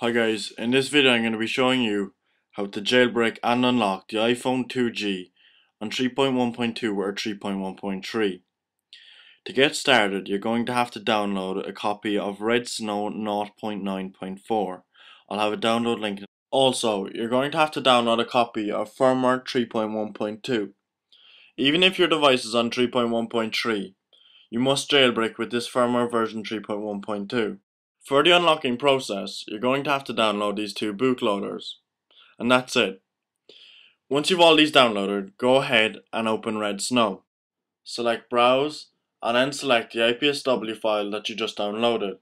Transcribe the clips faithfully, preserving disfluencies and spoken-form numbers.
Hi guys, in this video I'm going to be showing you how to jailbreak and unlock the iPhone two G on three point one point two or three point one point three. To get started, you're going to have to download a copy of RedSn0w zero point nine point four. I'll have a download link. Also, you're going to have to download a copy of firmware three point one point two. Even if your device is on three point one point three, you must jailbreak with this firmware version three point one point two. For the unlocking process, you're going to have to download these two bootloaders, and that's it. Once you've all these downloaded, go ahead and open RedSn0w. Select Browse, and then select the I P S W file that you just downloaded,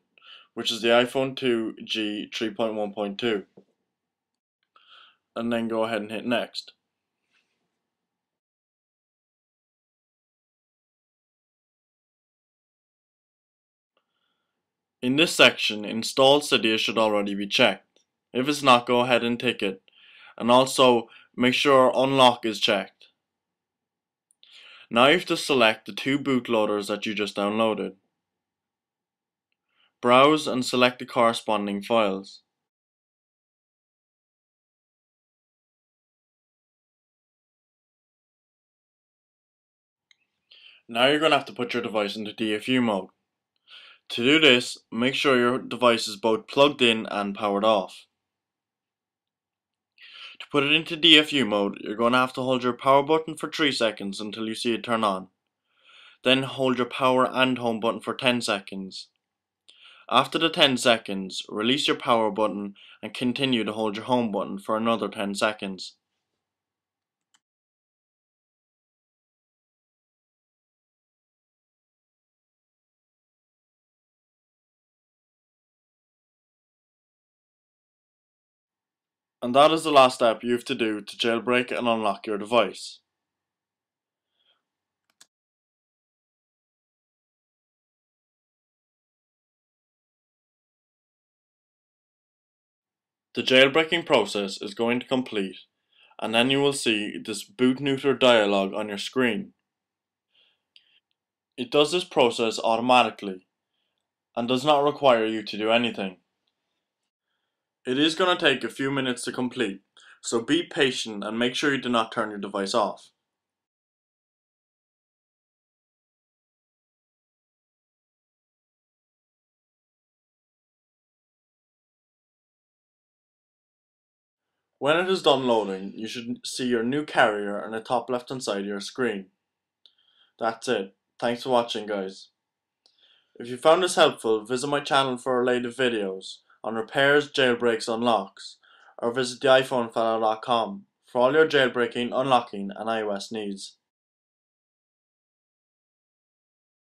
which is the iPhone two G three point one point two, and then go ahead and hit Next. In this section, install Cydia should already be checked. If it's not, go ahead and tick it. And also, make sure unlock is checked. Now you have to select the two bootloaders that you just downloaded. Browse and select the corresponding files. Now you're going to have to put your device into D F U mode. To do this, make sure your device is both plugged in and powered off. To put it into D F U mode, you're going to have to hold your power button for three seconds until you see it turn on. Then hold your power and home button for ten seconds. After the ten seconds, release your power button and continue to hold your home button for another ten seconds. And that is the last step you have to do to jailbreak and unlock your device. The jailbreaking process is going to complete, and then you will see this boot neuter dialog on your screen. It does this process automatically and does not require you to do anything. It is going to take a few minutes to complete, so be patient and make sure you do not turn your device off. When it is done loading, you should see your new carrier on the top left hand side of your screen. That's it. Thanks for watching, guys. If you found this helpful, visit my channel for related videos on repairs, jailbreaks, unlocks, or visit the iPhone fellow dot com for all your jailbreaking, unlocking, and iOS needs.